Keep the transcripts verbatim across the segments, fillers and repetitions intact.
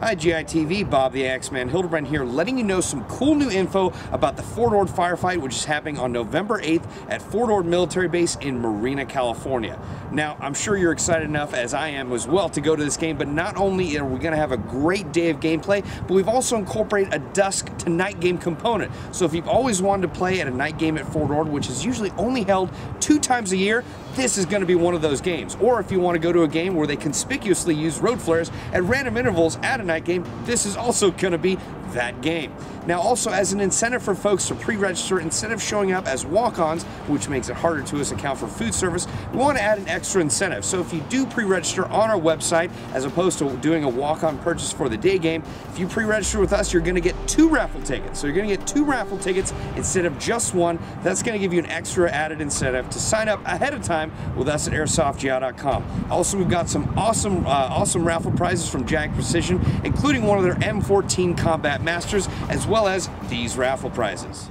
Hi G I T V, Bob the Axeman Hildebrand here, letting you know some cool new info about the Fort Ord Firefight, which is happening on November eighth at Fort Ord Military Base in Marina, California. Now, I'm sure you're excited enough, as I am as well, to go to this game, but not only are we going to have a great day of gameplay, but we've also incorporated a dusk to night game component. So if you've always wanted to play at a night game at Fort Ord, which is usually only held two times a year, this is going to be one of those games. Or if you want to go to a game where they conspicuously use road flares at random intervals at a night game, this is also going to be that game. Now also, as an incentive for folks to pre-register, instead of showing up as walk-ons, which makes it harder to us account for food service, we want to add an extra incentive. So if you do pre-register on our website, as opposed to doing a walk-on purchase for the day game, if you pre-register with us, you're going to get two raffle tickets. So you're going to get two raffle tickets instead of just one. That's going to give you an extra added incentive to sign up ahead of time with us at airsoft g i dot com. Also, we've got some awesome, uh, awesome raffle prizes from Jag Precision, including one of their M fourteen Combat Masters, as well as these raffle prizes.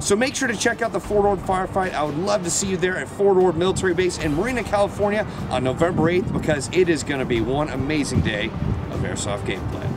So make sure to check out the Fort Ord Firefight. I would love to see you there at Fort Ord Military Base in Marina, California on November eighth, because it is going to be one amazing day of airsoft gameplay.